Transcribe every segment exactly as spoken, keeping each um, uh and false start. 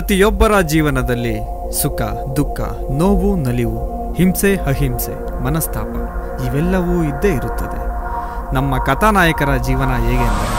ಪ್ರತಿಯೊಬ್ಬರ ಜೀವನದಲ್ಲಿ ಸುಖ, ದುಃಖ, ನೋವು, ನಲಿವು, ಹಿಂಸೆ, ಅಹಿಂಸೆ, ಮನಸ್ತಾಪ ಇವೆಲ್ಲವೂ ಇದ್ದೇ ಇರುತ್ತದೆ. ನಮ್ಮ ಕಥಾನಾಯಕರ ಜೀವನ ಹೇಗೆ ಅಂದರೆ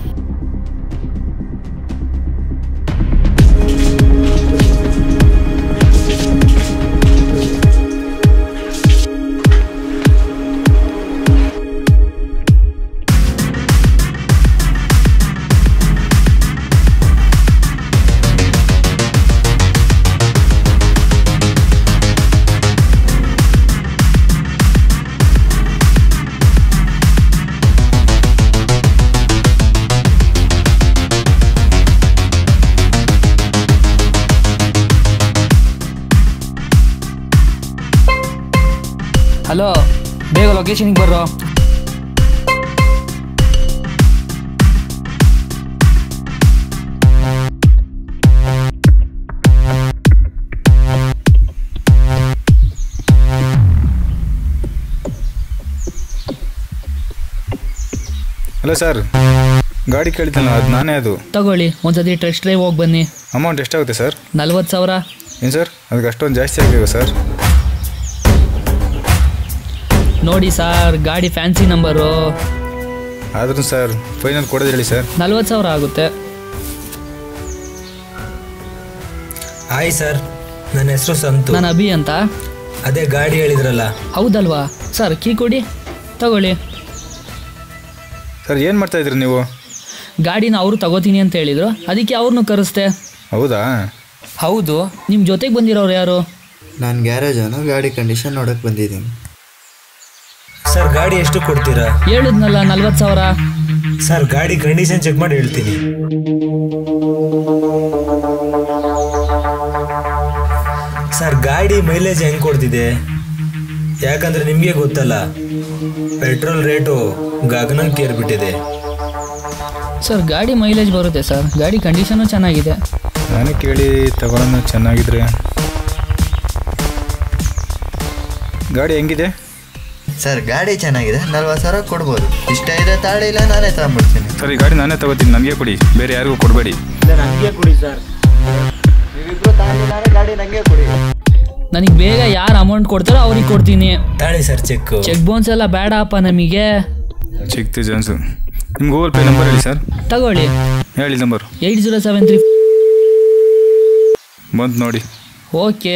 ಹಲೋ, ಬೇಗ ಲೊಕೇಶನ್ಗೆ ಬರ್ರೋ. ಹಲೋ ಸರ್, ಗಾಡಿ ಕೇಳಿದ್ದಲ್ಲ ಅದು ನಾನೇ. ಅದು ತಗೊಳ್ಳಿ, ಒಂದ್ಸತಿ ಟೆಸ್ಟ್ ಡ್ರೈವ್ ಹೋಗಿ ಬನ್ನಿ. ಅಮೌಂಟ್ ಎಷ್ಟಾಗುತ್ತೆ ಸರ್? ನಲ್ವತ್ತು ಸಾವಿರ. ಏನು ಸರ್, ಅದಕ್ಕೆ ಅಷ್ಟೊಂದು ಜಾಸ್ತಿ ಆಗಲಿಲ್ಲ ಸರ್? ನೋಡಿ ಸರ್, ಗಾಡಿ ಫ್ಯಾನ್ಸಿ ನಂಬರು. ಆದ್ರೂ ಸರ್ ಫೈನಲ್ ಕೊಡೋದು ಹೇಳಿ ಸರ್. ನಲ್ವತ್ತು ಸಾವಿರ ಆಗುತ್ತೆ. ಹಾಯ್ ಸರ್, ನನ್ನ ಹೆಸರು ಸಂತು. ನಾನು ಅಭಿ ಅಂತ. ಅದೇ ಗಾಡಿ ಹೇಳಿದ್ರಲ್ಲ? ಹೌದಲ್ವಾ ಸರ್, ಕೀ ಕೊಡಿ, ತಗೊಳ್ಳಿ. ಸರ್ ಏನು ಮಾಡ್ತಾ ಇದ್ರಿ ನೀವು? ಗಾಡಿನ ಅವರು ತಗೋತೀನಿ ಅಂತ ಹೇಳಿದರು, ಅದಕ್ಕೆ ಅವ್ರನ್ನೂ ಕರೆಸ್ತೆ. ಹೌದಾ? ಹೌದು. ನಿಮ್ಮ ಜೊತೆಗೆ ಬಂದಿರೋರು ಯಾರು? ನಾನು ಗ್ಯಾರೇಜನ್ನು ಗಾಡಿ ಕಂಡೀಷನ್ ನೋಡೋಕ್ಕೆ ಬಂದಿದ್ದೀನಿ. ಸರ್ ಗಾಡಿ ಎಷ್ಟು ಕೊಡ್ತೀರಾ? ಹೇಳಿದ್ನಲ್ಲ ನಲ್ವತ್ತು ಸಾವಿರ. ಸರ್ ಗಾಡಿ ಕಂಡೀಷನ್ ಚೆಕ್ ಮಾಡಿ ಹೇಳ್ತೀನಿ. ಸರ್ ಗಾಡಿ ಮೈಲೇಜ್ ಹೆಂಗೆ ಕೊಡ್ತಿದೆ? ಯಾಕಂದರೆ ನಿಮಗೆ ಗೊತ್ತಲ್ಲ, ಪೆಟ್ರೋಲ್ ರೇಟು ಗಗನಕ್ಕೆ ಏರ್ಬಿಟ್ಟಿದೆ. ಸರ್ ಗಾಡಿ ಮೈಲೇಜ್ ಬರುತ್ತೆ ಸರ್, ಗಾಡಿ ಕಂಡೀಷನು ಚೆನ್ನಾಗಿದೆ. ನಾನು ಕೇಳಿ ತಗೊಳ್ಳೋಣ ಚೆನ್ನಾಗಿದ್ರೆ. ಗಾಡಿ ಹೆಂಗಿದೆ? ಸರ್ ಗಾಡಿ ಚೆನ್ನಾಗಿದೆ, ನಲ್ವತ್ತು ಸಾವಿರ ಕೊಡ್ಬೋದು. ಇಷ್ಟ ಇದೆ ತಾಳೆ ಇಲ್ಲ, ನಾನೇ ತಗೊಂಡ್ಬಿಡ್ತೀನಿ. ಸರ್ ಈ ಗಾಡಿ ನಾನೇ ತಗೋತೀನಿ, ನನಗೆ ಕೊಡಿ, ಬೇರೆ ಯಾರಿಗೂ ಕೊಡಬೇಡಿ. ನನಗೆ ಕೊಡಿ ಸರ್, ನೀವಿಬ್ರು ತಾಳಿಲ್ಲ ಗಾಡಿ ನನಗೆ ಕೊಡಿ. ನನಗೆ ಬೇಗ ಯಾರು ಅಮೌಂಟ್ ಕೊಡ್ತಾರೋ ಅವ್ರಿಗೆ ಕೊಡ್ತೀನಿ. ತಾಳಿ ಸರ್ ಚೆಕ್ ಚೆಕ್ ಬೌನ್ಸ್ ಎಲ್ಲ ಬೇಡ ಅಪ್ಪ ನಮಗೆ. ಚೆಕ್ ಜಾನ್ಸು ನಿಮ್ಮ ಗೂಗಲ್ ಪೇ ನಂಬರ್ ಹೇಳಿ ಸರ್. ತಗೊಳ್ಳಿ. ಹೇಳಿ number. Eight zero seven three ಬಂತು ನೋಡಿ. ಓಕೆ.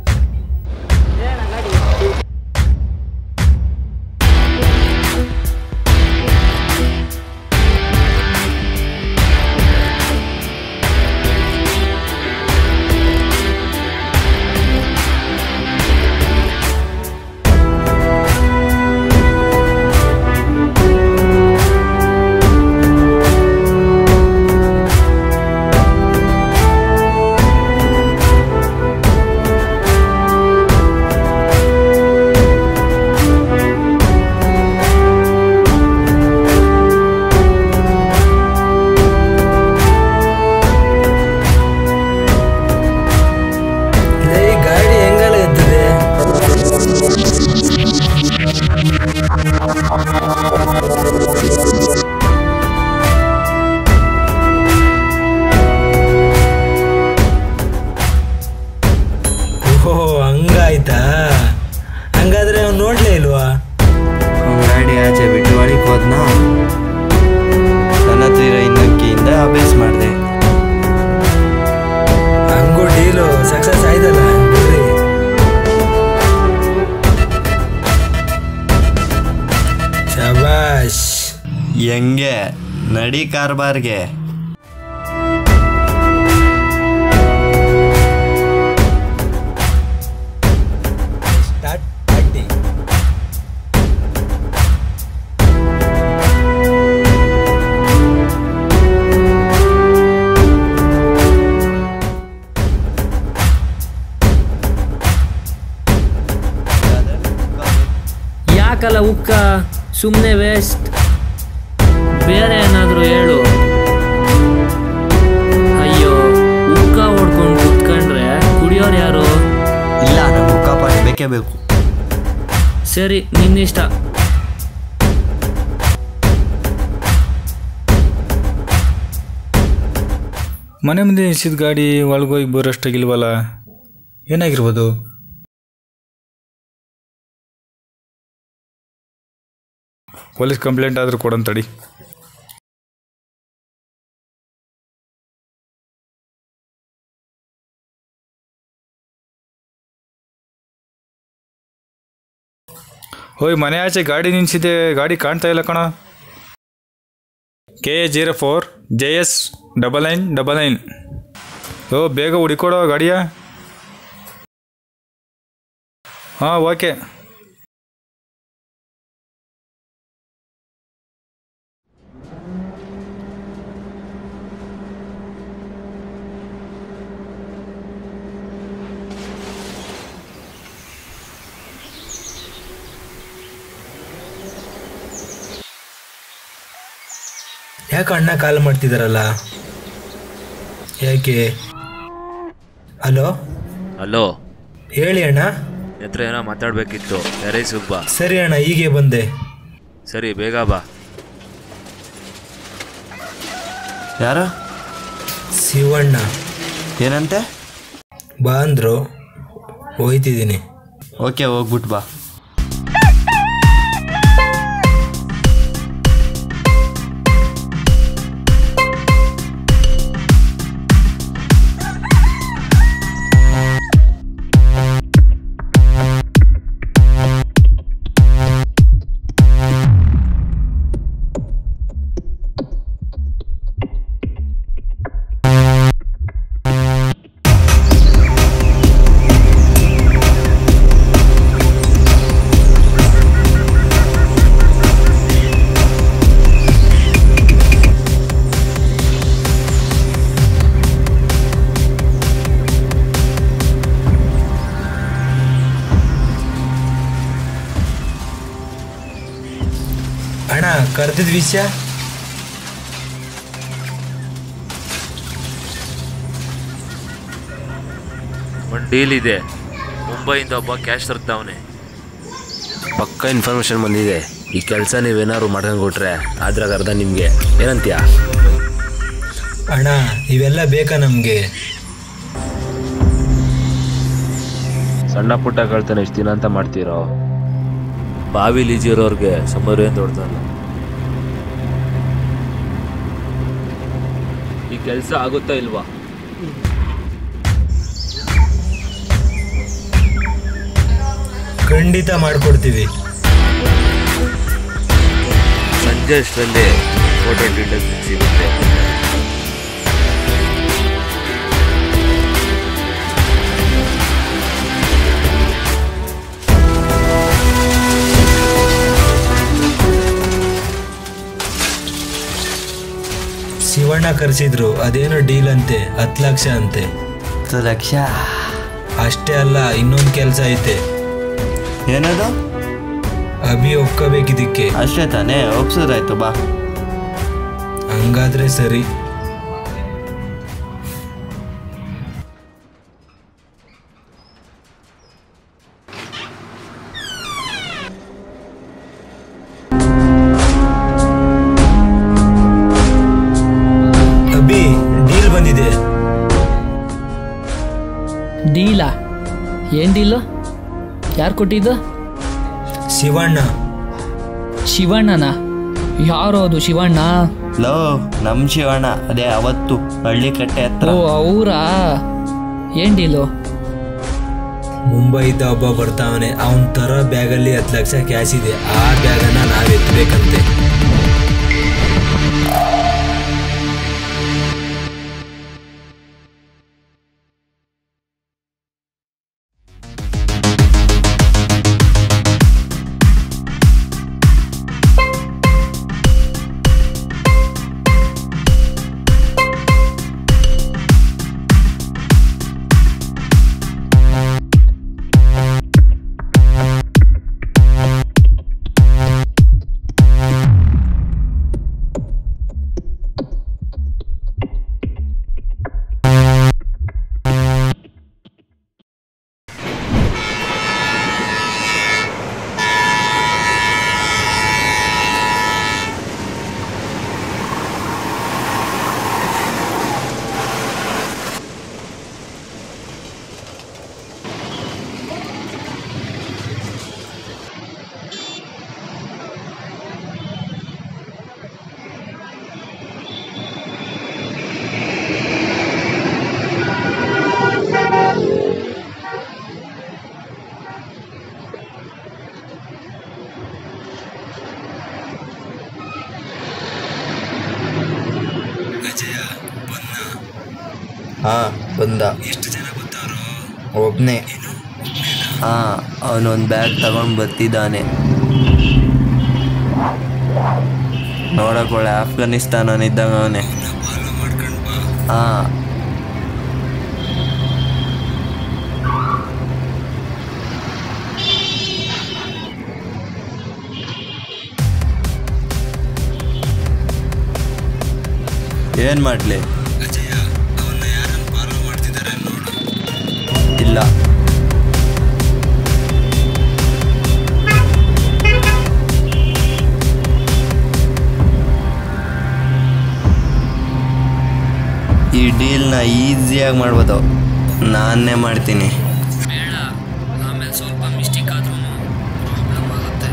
ಹೆಂಗೆ ನಡಿ ಕಾರ್ಬಾರ್ಗೆ. ಯಾಕಲ್ಲ ಉಕ್ಕ ಸುಮ್ಮನೆ ವೇಸ್ಟ್, ಬೇರೆ ಏನಾದರೂ ಹೇಳು. ಅಯ್ಯೋ ಉಕ್ಕ ಹೊಡ್ಕೊಂಡು ಕುತ್ಕೊಂಡ್ರೆ ಕುಡಿಯೋರು ಯಾರು? ಇಲ್ಲ, ನಮ್ಗೆ ಉಕ್ಕ ಪಾನಿ ಬೇಕೇ ಬೇಕು. ಸರಿ, ನಿನ್ನಿಷ್ಟ. ಮನೆ ಮುಂದೆ ನಿಲ್ಸಿದ ಗಾಡಿ ಒಳಗೋಗಿ ಬರೋಷ್ಟಾಗಿಲ್ವಲ್ಲ, ಏನಾಗಿರ್ಬೋದು? ಪೊಲೀಸ್ ಕಂಪ್ಲೇಂಟ್ ಆದರೂ ಕೊಡಂತಡಿ. ಹೋಯ್, ಮನೆ ಆಚೆ ಗಾಡಿ ನಿಲ್ಸಿದೆ, ಗಾಡಿ ಕಾಣ್ತಾ ಇಲ್ಲ ಕಣ. K A zero four J S double nine double nine O, ಬೇಗ ಹುಡುಕೊಡೋ ಗಾಡಿಯ. ಹಾಂ, ಓಕೆ. ಯಾಕೆ ಅಣ್ಣ ಕಾಲ್ ಮಾಡ್ತಿದ್ದಾರಲ್ಲ, ಯಾಕೆ? ಹಲೋ ಹಲೋ ಹೇಳಿ ಅಣ್ಣ. ಹತ್ರ ಏನೋ ಮಾತಾಡಬೇಕಿತ್ತು. ಸರಿ ಸುಬ್ಬ. ಸರಿ ಅಣ್ಣ, ಹೀಗೆ ಬಂದೆ. ಸರಿ, ಬೇಗ ಬಾ. ಯಾರ? ಶಿವಣ್ಣ. ಏನಂತೆ? ಬಾ ಅಂದರು, ಹೋಯ್ತಿದ್ದೀನಿ. ಓಕೆ, ಹೋಗ್ಬಿಟ್ಟು ಬಾ. ಅಣ್ಣ ಕರೆದಿದ್ದ ವಿಷಯ ಒಂದು ಡೀಲ್ ಇದೆ. ಮುಂಬೈಯಿಂದ ಒಬ್ಬ ಕ್ಯಾಶ್ ತರ್ತಾವನೆ. ಪಕ್ಕ ಇನ್ಫಾರ್ಮೇಶನ್ ಬಂದಿದೆ. ಈ ಕೆಲಸ ನೀವೇನಾದ್ರು ಮಾಡ್ಕೊಂಡ್ಬಿಟ್ರೆ ಅದ್ರಾಗ ಅರ್ಧ ನಿಮಗೆ. ಏನಂತೀಯ ಅಣ್ಣ? ಇವೆಲ್ಲ ಬೇಕಾ ನಮಗೆ? ಸಣ್ಣ ಪುಟ್ಟ ಕಳ್ತಾನೆ ಎಷ್ಟು ದಿನ ಅಂತ ಮಾಡ್ತೀರೋ? ಬಾವಿಲಿ ಇಜಿರೋರ್ಗೆ ಸಮರು ಏನು ದೊಡ್ಡದಲ್ಲ. ಈ ಕೆಲಸ ಆಗುತ್ತಾ ಇಲ್ವಾ? ಖಂಡಿತ ಮಾಡಿಕೊಡ್ತೀವಿ. ಸಂಜೆ ಅಷ್ಟರಲ್ಲಿ ಫೋಟೋ ಡೀಟೇಲ್ಸ್ ಸಿಗುತ್ತೆ. ಶಿವಣ್ಣ ಕರೆಸಿದ್ರು, ಅದೇನೋ ಡೀಲ್ ಅಂತೆ. ಹತ್ತು ಲಕ್ಷ ಅಂತೆ. ಹತ್ತು ಲಕ್ಷ ಅಷ್ಟೇ ಅಲ್ಲ, ಇನ್ನೊಂದು ಕೆಲಸ ಐತೆ. ಏನದು? ಅಭಿ ಒಪ್ಕೋಬೇಕಿದ್ದಕ್ಕೆ. ಅಷ್ಟೇ ತಾನೇ? ಒಪ್ಸೋದಾಯ್ತು, ಬಾ. ಹಂಗಾದ್ರೆ ಸರಿ. ಡೀಲಾ? ಏನು ಡೀಲು? ಯಾರು ಕೊಟ್ಟಿದ್ದು? ಶಿವಣ್ಣ. ಶಿವಣ್ಣನ? ಯಾರು ಅದು ಶಿವಣ್ಣ? ಲೋ, ನಮ್ಮ ಶಿವಣ್ಣ. ಅದೇ ಅವತ್ತು ಹಳ್ಳಿ ಕಟ್ಟೆ ಹತ್ರ. ಓ, ಅವರಾ? ಏನು ಡೀಲು? ಮುಂಬೈದ ಒಬ್ಬ ಬರ್ತಾವನೆ, ಅವನ ತರ ಬ್ಯಾಗಲ್ಲಿ ಹತ್ತು ಲಕ್ಷ ಕ್ಯಾಶ್ ಇದೆ. ಆ ಬ್ಯಾಗನ್ನು ನಾವು ಎತ್ತಬೇಕಂತೆ. ಹಾಂ ಬಂದ. ಎಷ್ಟು ಜನ ಗೊತ್ತವರು? ಒಬ್ಬನೇ. ಹಾಂ, ಅವನೊಂದು ಬ್ಯಾಗ್ ತಗೊಂಡು ಬರ್ತಿದ್ದಾನೆ. ನೋಡೋಕೊಳ್ಳೆ ಆಫ್ಘಾನಿಸ್ತಾನಿದ್ದಾಗ ಅವನೇ. ಹಾಂ, ಏನು ಮಾಡಲಿ? ಅಜಯ, ಅವನ್ನ ಯಾರನ್ನು ಫಾಲೋ ಮಾಡ್ತಿದ್ದಾರೆ ನೋಡು. ಇಲ್ಲ, ಈ ಡೀಲ್ನ ಈಸಿಯಾಗಿ ಮಾಡ್ಬೋದು. ನಾನೇ ಮಾಡ್ತೀನಿ. ಬೇಡ, ಆಮೇಲೆ ಸ್ವಲ್ಪ ಮಿಸ್ಟೇಕ್ ಆದ್ರೂ ಪ್ರಾಬ್ಲಮ್ ಆಗುತ್ತೆ.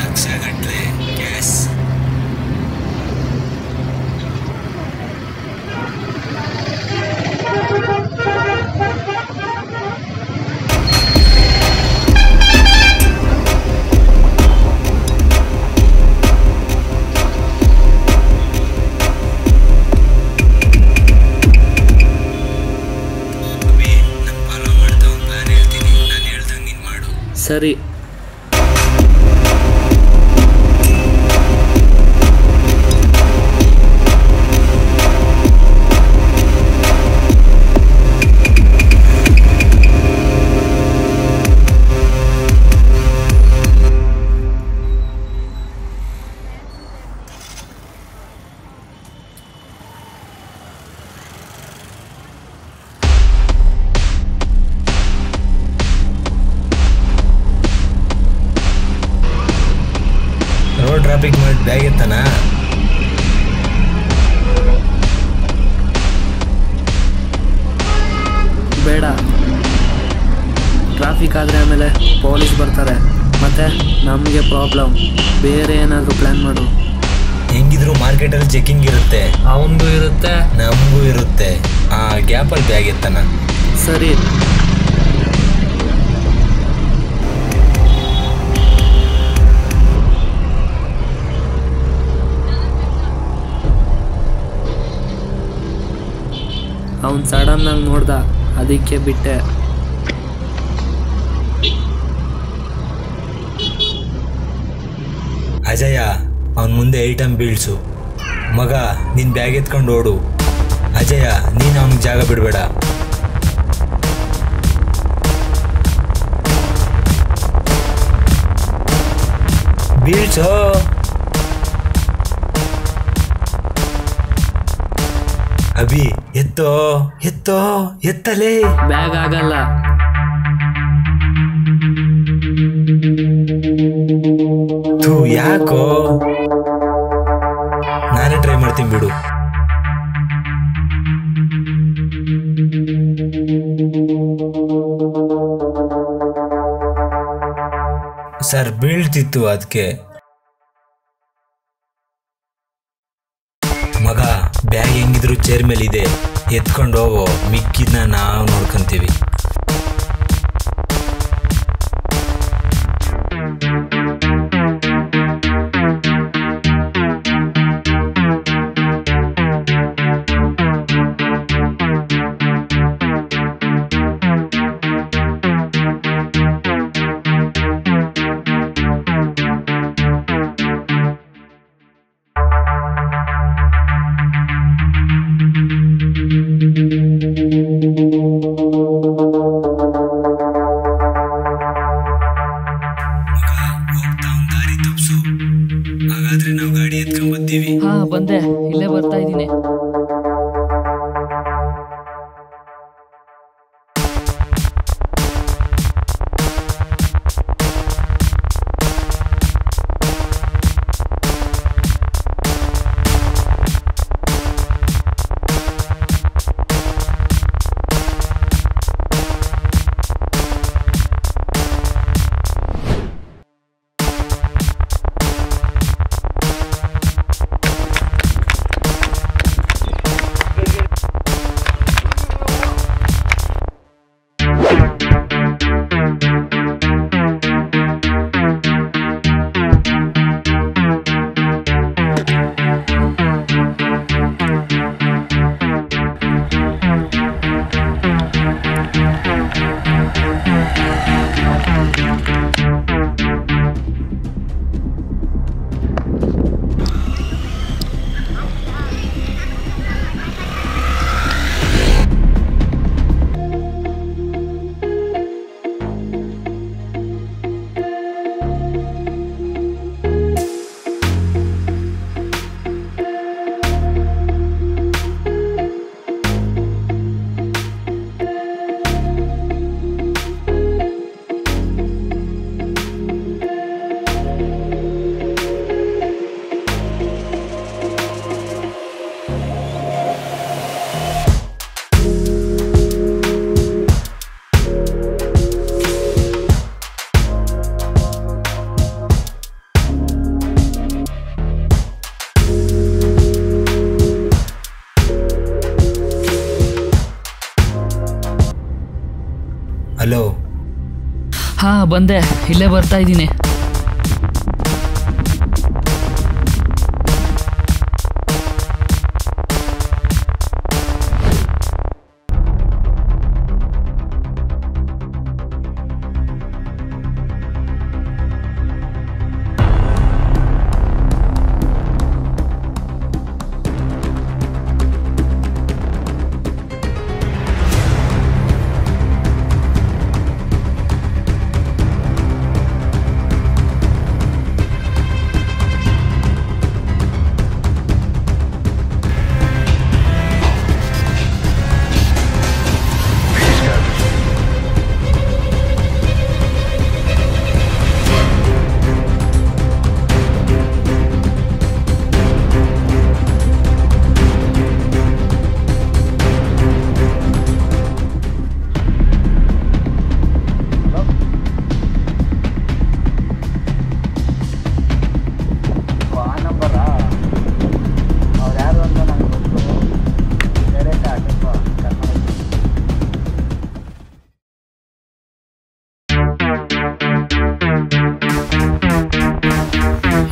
ಲಕ್ಷ ಗಟ್ಟಲೆ ಕ್ಯಾಶ್. ಸರಿ. ಟ್ರಾಫಿಕ್ ಮಾಡಿ ಬ್ಯಾಗ್ ಎತ್ತಾನ. ಬೇಡ, ಟ್ರಾಫಿಕ್ ಆದರೆ ಆಮೇಲೆ ಪೊಲೀಸ್ ಬರ್ತಾರೆ, ಮತ್ತೆ ನಮಗೆ ಪ್ರಾಬ್ಲಮ್. ಬೇರೆ ಏನಾದರೂ ಪ್ಲ್ಯಾನ್ ಮಾಡು. ಹೆಂಗಿದ್ರು ಮಾರ್ಕೆಟಲ್ಲಿ ಚೆಕಿಂಗ್ ಇರುತ್ತೆ. ಅವನಿಗೂ ಇರುತ್ತೆ, ನಮಗೂ ಇರುತ್ತೆ. ಆ ಗ್ಯಾಪಲ್ಲಿ ಬ್ಯಾಗ್ ಎತ್ತಾನ. ಸರಿ. ಅವ್ನು ಸಡನ್ನಾಗಿ ನೋಡ್ದ, ಅದಕ್ಕೆ ಬಿಟ್ಟೆ. ಅಜಯ, ಅವನ ಮುಂದೆ ಐಟಮ್ ಬೀಳ್ಸು. ಮಗ, ನೀನ್ ಬ್ಯಾಗ್ ಎತ್ಕೊಂಡು ಓಡು. ಅಜಯ, ನೀನು ಅವನಿಗೆ ಜಾಗ ಬಿಡಬೇಡ. ಬೀಳ್ಸೋ. ಅಭಿ, ಎತ್ತೋ ಎತ್ತೋ ಎತ್ತಲೇ. ಬ್ಯಾಗ್ ಆಗಲ್ಲ. ಥೂ, ಯಾಕೋ? ನಾನೇ ಟ್ರೈ ಮಾಡ್ತೀನಿ ಬಿಡು. ಸರ್ ಬೀಳ್ತಿತ್ತು ಅದಕ್ಕೆ. ಮಗ, ಬ್ಯಾಗ್ ಹೆಂಗಿದ್ರು ಚೇರ್ ಮೇಲಿದೆ, ಎತ್ಕೊಂಡು ಹೋಗೋ. ಮಿಕ್ಕಿದ್ನ ನಾವು ನೋಡ್ಕೊಂತೀವಿ. ಹಾ, ಬಂದೆ. ಇಲ್ಲೇ ಬರ್ತಾ ಇದ್ದೀನಿ. ಬಂದೆ, ಇಲ್ಲೇ ಬರ್ತಾ ಇದ್ದೀನಿ.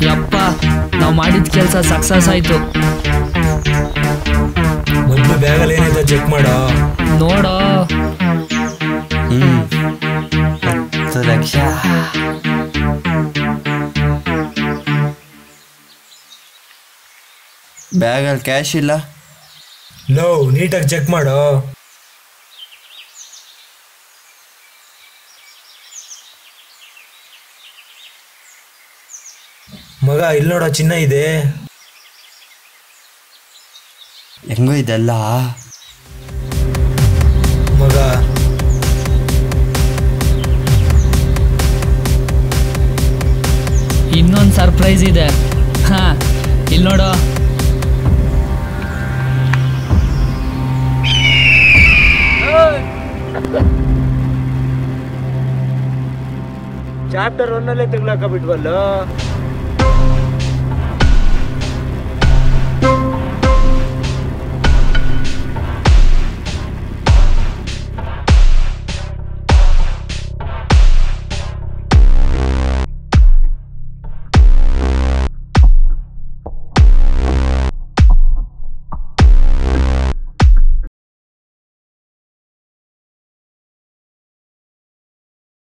ಯಪ್ಪ, ನಾವು ಮಾಡಿದ ಕೆಲಸ ಸಕ್ಸಸ್ ಆಯ್ತು. ಮೊದಲು ಬ್ಯಾಗಲ್ಲಿ ಏನಿದೆ ಚೆಕ್ ಮಾಡೋ ನೋಡೋ. ಹ್ಮ್ ಹತ್ತು ಲಕ್ಷ ಬ್ಯಾಗಲ್ಲಿ ಕ್ಯಾಶ್ ಇಲ್ಲ. ಲೋ, ನೀಟಾಗಿ ಚೆಕ್ ಮಾಡೋ. ಮಗ, ಇಲ್ಲಿ ನೋಡೋ ಚಿನ್ನ ಇದೆ. ಹೆಂಗೋ ಇದೆಲ್ಲ ಮಗ. ಇನ್ನೊಂದು ಸರ್ಪ್ರೈಸ್ ಇದೆ. ಹಾ, ಇಲ್ಲಿ ನೋಡೋ. ಚಾಪ್ಟರ್ ಒಂದಲ್ಲೇ ತೆಗ್ಲಾಕ ಬಿಟ್ವಲ್ಲ.